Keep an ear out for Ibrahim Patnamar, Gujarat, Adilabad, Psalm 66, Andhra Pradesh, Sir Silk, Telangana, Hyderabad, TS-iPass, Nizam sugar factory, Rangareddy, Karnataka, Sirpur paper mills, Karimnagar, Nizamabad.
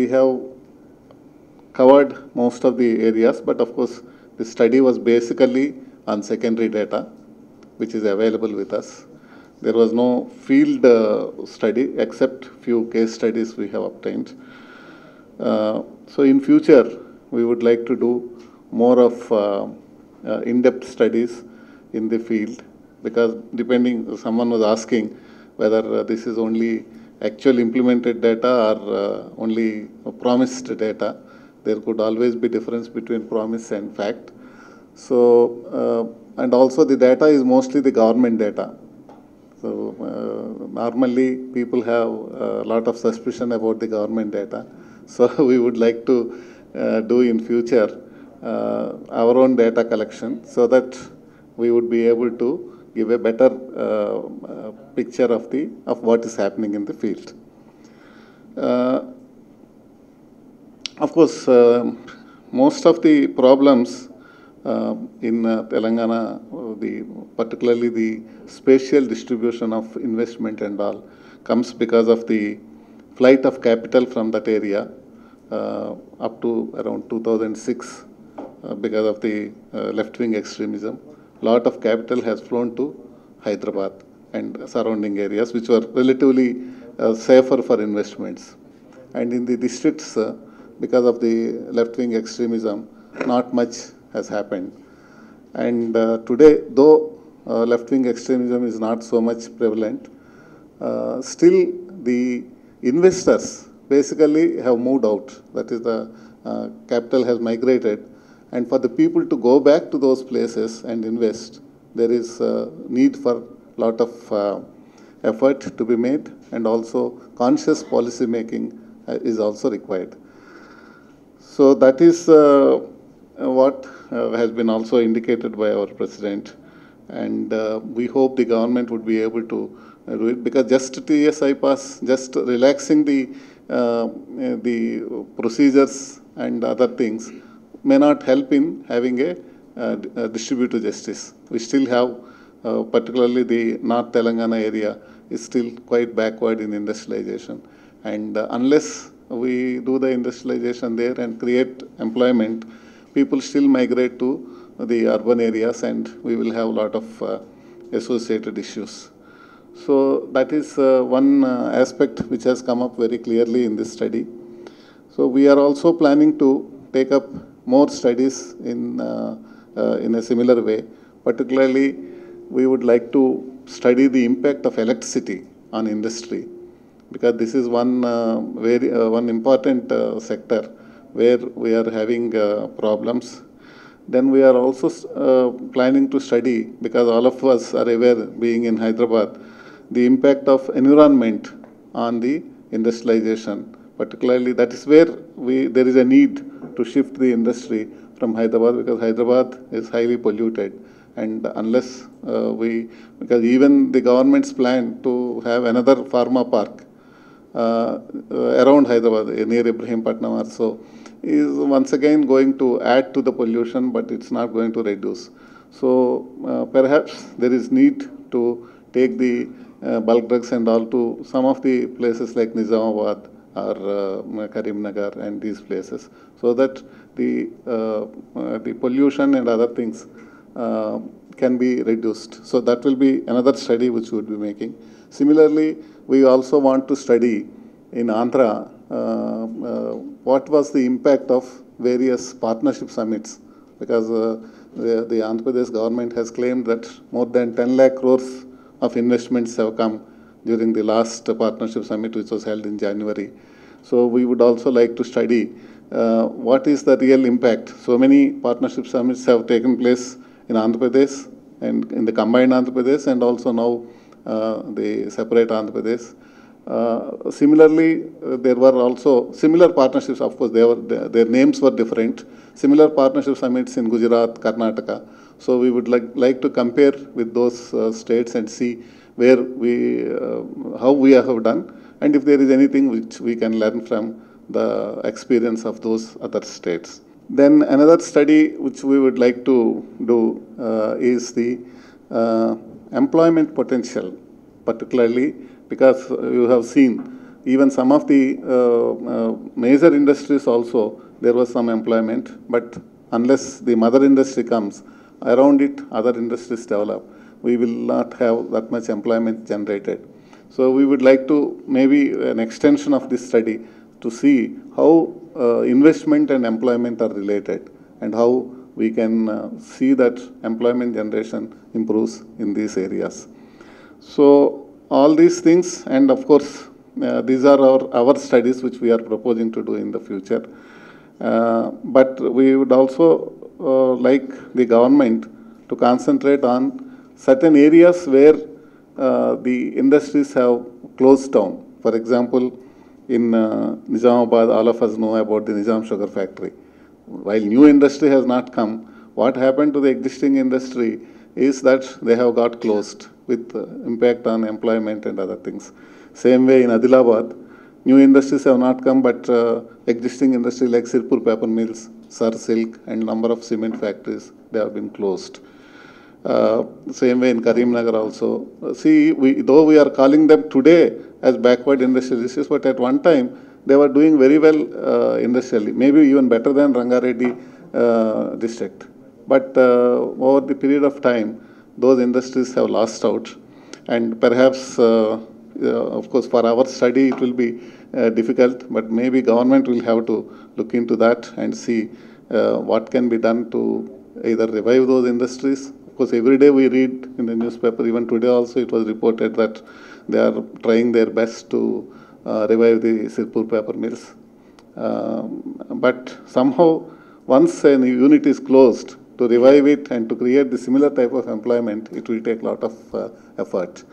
we have covered most of the areas, but of course the study was basically on secondary data which is available with us. There was no field study except few case studies we have obtained. So in future we would like to do more of in-depth studies in the field, because depending, someone was asking whether this is only actual implemented data or only promised data. There could always be difference between promise and fact. So, and also the data is mostly the government data. So, normally people have a lot of suspicion about the government data. So, we would like to do in future our own data collection so that we would be able to give a better picture of what is happening in the field. Of course, most of the problems in Telangana, particularly the spatial distribution of investment and all, comes because of the flight of capital from that area up to around 2006 because of the left-wing extremism. Lot of capital has flown to Hyderabad and surrounding areas, which were relatively safer for investments. And in the districts, because of the left-wing extremism, not much has happened. And today, though left-wing extremism is not so much prevalent, still the investors basically have moved out. That is, the capital has migrated. And for the people to go back to those places and invest, there is a need for a lot of effort to be made, and also conscious policy making is also required. So that is what has been also indicated by our President, and we hope the government would be able to do it, because just TS-iPass, just relaxing the procedures and other things may not help in having a distributive justice. We still have, particularly the North Telangana area, is still quite backward in industrialization. And unless we do the industrialization there and create employment, people still migrate to the urban areas, and we will have a lot of associated issues. So that is one aspect which has come up very clearly in this study. So we are also planning to take up more studies in a similar way. Particularly, we would like to study the impact of electricity on industry, because this is one important sector where we are having problems. Then we are also planning to study, because all of us are aware, being in Hyderabad, the impact of environment on the industrialization. Particularly, that is where there is a need to shift the industry from Hyderabad, because Hyderabad is highly polluted, and unless because even the government's plan to have another pharma park around Hyderabad, near Ibrahim Patnamar, so is once again going to add to the pollution, but it's not going to reduce. So perhaps there is need to take the bulk drugs and all to some of the places like Nizamabad, or Karimnagar and these places, so that the pollution and other things can be reduced. So that will be another study which we would be making. Similarly, we also want to study in Andhra what was the impact of various partnership summits, because the Andhra Pradesh government has claimed that more than 10 lakh crores of investments have come during the last partnership summit, which was held in January. So we would also like to study what is the real impact. So many partnership summits have taken place in Andhra Pradesh, and in the combined Andhra Pradesh, and also now the separate Andhra Pradesh. Similarly, there were also similar partnerships. Of course, their names were different. Similar partnership summits in Gujarat, Karnataka. So we would like to compare with those states and see where how we have done, and if there is anything which we can learn from the experience of those other states. Then another study which we would like to do is the employment potential, particularly because you have seen Even some of the major industries also, there was some employment, but unless the mother industry comes, around it other industries develop. We will not have that much employment generated. So we would like to maybe an extension of this study to see how investment and employment are related and how we can see that employment generation improves in these areas. So all these things, and of course these are our studies which we are proposing to do in the future. But we would also like the government to concentrate on certain areas where the industries have closed down. For example, in Nizamabad, all of us know about the Nizam sugar factory. While new industry has not come, what happened to the existing industry is that they have got closed with impact on employment and other things. Same way in Adilabad, new industries have not come, but existing industry like Sirpur paper mills, Sir Silk and number of cement factories, they have been closed. Same way in Karimnagar also. See, though we are calling them today as backward industrial districts, but at one time they were doing very well industrially, maybe even better than Rangareddy district. But over the period of time, those industries have lost out, and perhaps, of course, for our study it will be difficult, but maybe government will have to look into that and see what can be done to either revive those industries. Because every day we read in the newspaper, even today also it was reported that they are trying their best to revive the Sirpur paper mills. But somehow, once a unit is closed, to revive it and to create the similar type of employment, it will take a lot of effort.